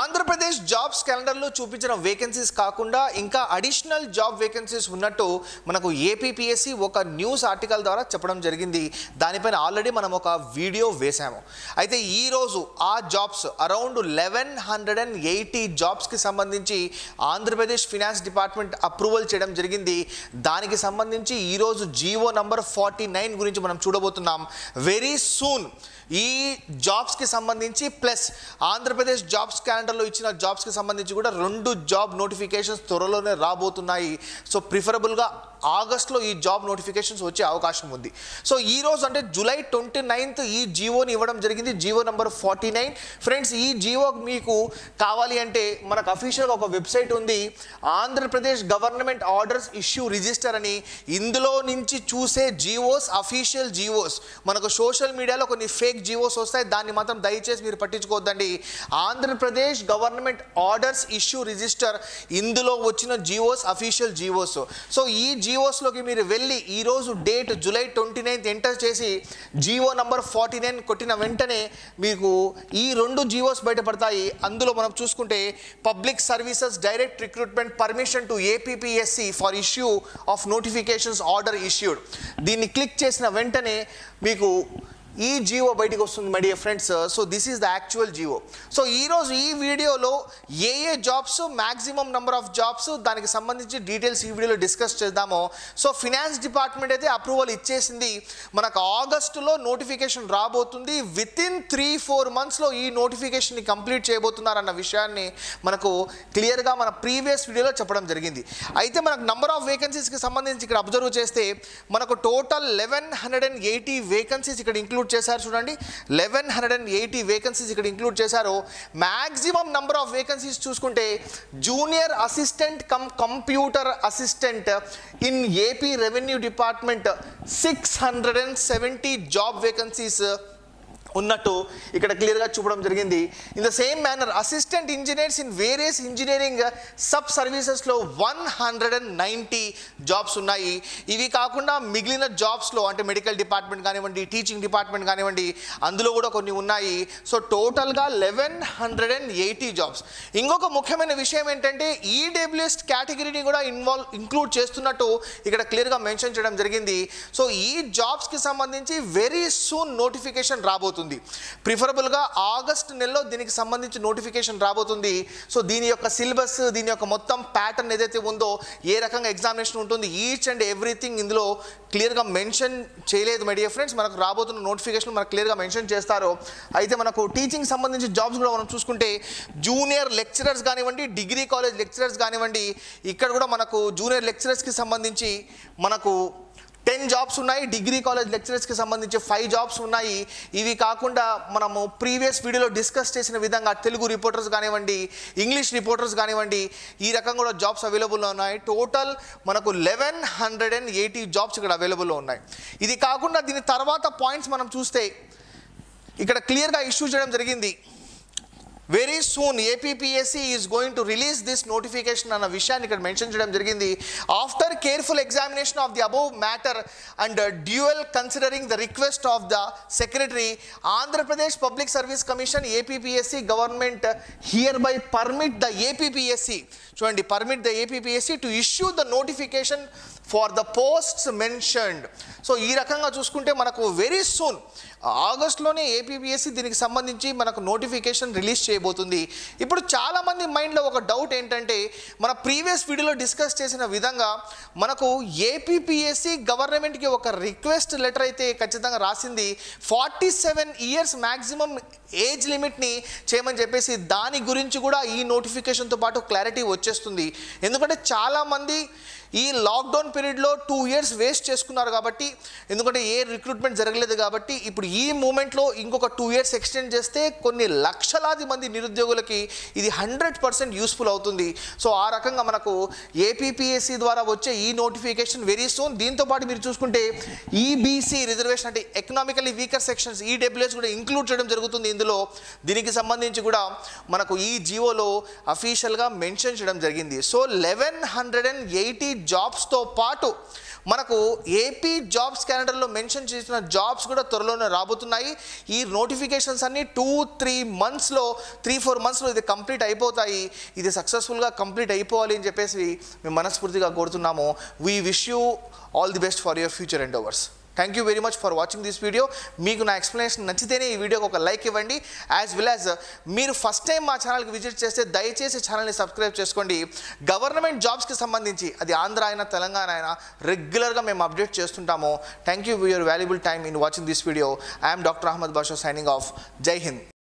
Andhra Pradesh jobs calendar లో చూపించిన vacancies కాకుండా ఇంకా అడిషనల్ జాబ్ వేకెన్సీస్ ఉన్నట్టు మనకు APPSC ఒక న్యూస్ ఆర్టికల్ ద్వారా చెప్పడం జరిగింది. దానిపైన ఆల్రెడీ మనం ఒక వీడియో వేసాము. అయితే ఈ రోజు ఆ జాబ్స్ అరౌండ్ 1180 జాబ్స్ కి సంబంధించి ఆంధ్రప్రదేశ్ ఫైనాన్స్ డిపార్ట్మెంట్ అప్రూవల్ చేయడం జరిగింది. దానికి సంబంధించి ఈ రోజు జీవో నంబర్ 49 గురించి మనం చూడబోతున్నాం. వెరీ సూన్ ఈ జాబ్స్ కి సంబంధించి ప్లస్ ఆంధ్రప్రదేశ్ జాబ్స్ క్యాలెండర్లో ఇచ్చిన జాబ్స్ కి సంబంధించి కూడా రెండు జాబ్ నోటిఫికేషన్స్ త్వరలోనే రాబోతున్నాయి. సో ప్రిఫరబుల్ గా ఆగస్ట్ లో ఈ జాబ్ నోటిఫికేషన్స్ వచ్చే అవకాశం ఉంది. సో ఈ రోజు అంటే July 29th ఈ జీవోని ఇవ్వడం జరిగింది, జీవో నంబర్ 49. ఫ్రెండ్స్ ఈ జీవో మీకు కావాలి అంటే మనకు అఫీషియల్గా ఒక వెబ్సైట్ ఉంది, Andhra Pradesh government orders issue register అని. ఇందులో నుంచి చూసే జీవోస్ అఫీషియల్ జీవోస్. మనకు సోషల్ మీడియాలో కొన్ని ఫేక్ జీవోస్ వస్తాయి, దాన్ని మాత్రం దయచేసి మీరు పట్టించుకోవద్దండి. Andhra Pradesh government orders issue register, ఇందులో వచ్చిన జీవోస్ అఫీషియల్ జీవోస్. సో ఈ జీవోస్ లోకి మీరు వెళ్ళి ఈ రోజు డేట్ July 29th ఎంటర్ చేసి జీవో నంబర్ 49 కొట్టిన వెంటనే మీకు ఈ రెండు జీవోస్ బయటపడతాయి. అందులో మనం చూసుకుంటే public services direct recruitment permission to APPSC for issue of notifications order issued. దీన్ని క్లిక్ చేసిన వెంటనే మీకు ఈ జీవో బయటకు వస్తుంది my dear friends. So this is the actual GO. సో ఈరోజు ఈ వీడియోలో ఏ jobs, maximum number of jobs, దానికి సంబంధించి డీటెయిల్స్ ఈ వీడియోలో డిస్కస్ చేద్దాము. సో ఫినాన్స్ డిపార్ట్మెంట్ అయితే అప్రూవల్ ఇచ్చేసింది. మనకు ఆగస్టులో నోటిఫికేషన్ రాబోతుంది. వితిన్ 3-4 monthsలో ఈ నోటిఫికేషన్ని కంప్లీట్ చేయబోతున్నారన్న విషయాన్ని మనకు క్లియర్గా మన ప్రీవియస్ వీడియోలో చెప్పడం జరిగింది. అయితే మనకు నెంబర్ ఆఫ్ వేకెన్సీస్కి సంబంధించి ఇక్కడ అబ్జర్వ్ చేస్తే మనకు టోటల్ 1180 వేకెన్సీస్ ఇక్కడ ఇంక్లూడ్ చేశారు. చూడండి 1180 వేకెన్సీస్ ఇక్కడ ఇంక్లూడ్ చేశారు. మాక్సిమం నంబర్ ఆఫ్ వేకెన్సీస్ చూసుకుంటే junior assistant cum computer assistant in AP revenue department 670 job vacancies ఉన్నట్టు ఇక్కడ క్లియర్గా చూపడం జరిగింది. In the same manner assistant engineers in various engineering sub సర్వీసెస్లో 190 జాబ్స్ ఉన్నాయి. ఇవి కాకుండా మిగిలిన జాబ్స్లో అంటే మెడికల్ డిపార్ట్మెంట్ కానివ్వండి, టీచింగ్ డిపార్ట్మెంట్ కానివ్వండి, అందులో కూడా కొన్ని ఉన్నాయి. సో టోటల్గా 1180 జాబ్స్. ఇంకొక ముఖ్యమైన విషయం ఏంటంటే ఈడబ్ల్యూఎస్ కేటగిరీని కూడా ఇంక్లూడ్ చేస్తున్నట్టు ఇక్కడ క్లియర్గా మెన్షన్ చేయడం జరిగింది. సో ఈ జాబ్స్కి సంబంధించి వెరీ సూన్ నోటిఫికేషన్ రాబోతుంది. ప్రిఫరబుల్ గా ఆగస్ట్ నెలలో దీనికి సంబంధించి నోటిఫికేషన్ రాబోతుంది. సో దీని యొక్క సిలబస్, దీని యొక్క మొత్తం ప్యాటర్న్ ఏదైతే ఉందో, ఏ రకంగా ఎగ్జామినేషన్ ఉంటుంది, ఈచ్ అండ్ ఎవ్రీథింగ్ ఇందులో క్లియర్గా మెన్షన్ చేయలేదు మై డియర్ ఫ్రెండ్స్. మనకు రాబోతున్న నోటిఫికేషన్ మనకు క్లియర్గా మెన్షన్ చేస్తారు. అయితే మనకు టీచింగ్ సంబంధించి జాబ్స్ కూడా మనం చూసుకుంటే జూనియర్ లెక్చరర్స్ కానివ్వండి, డిగ్రీ కాలేజ్ లెక్చరర్స్ కానివ్వండి, ఇక్కడ కూడా మనకు జూనియర్ లెక్చరర్స్కి సంబంధించి మనకు 10 జాబ్స్ ఉన్నాయి. డిగ్రీ కాలేజ్ లెక్చరర్స్కి సంబంధించి 5 జాబ్స్ ఉన్నాయి. ఇవి కాకుండా మనము ప్రీవియస్ వీడియోలో డిస్కస్ చేసిన విధంగా తెలుగు రిపోర్టర్స్ కానివ్వండి, ఇంగ్లీష్ రిపోర్టర్స్ కానివ్వండి, ఈ రకంగా కూడా జాబ్స్ అవైలబుల్లో ఉన్నాయి. టోటల్ మనకు 1180 జాబ్స్ ఇక్కడ అవైలబుల్లో ఉన్నాయి. ఇది కాకుండా దీని తర్వాత పాయింట్స్ మనం చూస్తే ఇక్కడ క్లియర్గా ఇష్యూ చేయడం జరిగింది. Very soon APPSC is going to release this notification అన్న విషయాన్ని ఇక్కడ మెన్షన్ చేయడం జరిగింది. After careful examination of the above matter and dual considering the request of the secretary, Andhra Pradesh public service commission APPSC government hereby permit the APPSC, చూడండి, permit the APPSC to issue the notification for the posts mentioned. So ఈ రకంగా చూసుకుంటే మనకు very soon ఆగస్ట్లోనే APPSC దీనికి సంబంధించి మనకు notification release చేయబోతుంది. ఇప్పుడు చాలామంది మైండ్లో ఒక డౌట్ ఏంటంటే మన ప్రీవియస్ వీడియోలో డిస్కస్ చేసిన విధంగా మనకు APPSC గవర్నమెంట్కి ఒక రిక్వెస్ట్ లెటర్ అయితే ఖచ్చితంగా రాసింది, 47 years మ్యాక్సిమం ఏజ్ లిమిట్ని చేయమని చెప్పేసి. దాని గురించి కూడా ఈ నోటిఫికేషన్తో పాటు క్లారిటీ వచ్చేస్తుంది. ఎందుకంటే చాలామంది ఈ లాక్డౌన్ పీరియడ్లో 2 years వేస్ట్ చేసుకున్నారు కాబట్టి, ఎందుకంటే ఏ రిక్రూట్మెంట్ జరగలేదు కాబట్టి, ఇప్పుడు ఈ మూమెంట్లో ఇంకొక 2 years ఎక్స్టెండ్ చేస్తే కొన్ని లక్షలాది మంది నిరుద్యోగులకి ఇది 100% యూస్ఫుల్ అవుతుంది. సో ఆ రకంగా మనకు APPSC ద్వారా వచ్చే ఈ నోటిఫికేషన్ వెరీ సూన్. దీంతోపాటు మీరు చూసుకుంటే EBC రిజర్వేషన్ అంటే ఎకనామికలీ వీకర్ సెక్షన్స్, EWS కూడా ఇంక్లూడ్ చేయడం జరుగుతుంది ఇందులో. దీనికి సంబంధించి కూడా మనకు ఈ జియోలో అఫీషియల్గా మెన్షన్ చేయడం జరిగింది. సో 1180 జాబ్స్తో పాటు మనకు ఏపీ జాబ్స్ క్యాలెండర్ లో మెన్షన్ చేసిన జాబ్స్ కూడా త్వరలోనే రాబోతున్నాయి. ఈ నోటిఫికేషన్స్ అన్ని 3-4 మంత్స్ లో ఇది కంప్లీట్ అయిపోతాయి. ఇది సక్సెస్ఫుల్ గా కంప్లీట్ అయిపోవాలి అని చెప్పేసి మేము మనస్ఫూర్తిగా కోరుతున్నాము. We wish you all the best for your future endeavours. Thank you very much for watching this video. Meeku na explanation nachitene ee video ku oka like ivvandi, as well as meer first time maa channel ki visit chesthe dayachesi channel ni subscribe cheskondi. Government jobs ki sambandhinchi adi Andhra aina Telangana aina regular ga mem update chestuntamo. Thank you for your valuable time in watching this video. I am Dr. Ahmed Basha signing off. Jai Hind.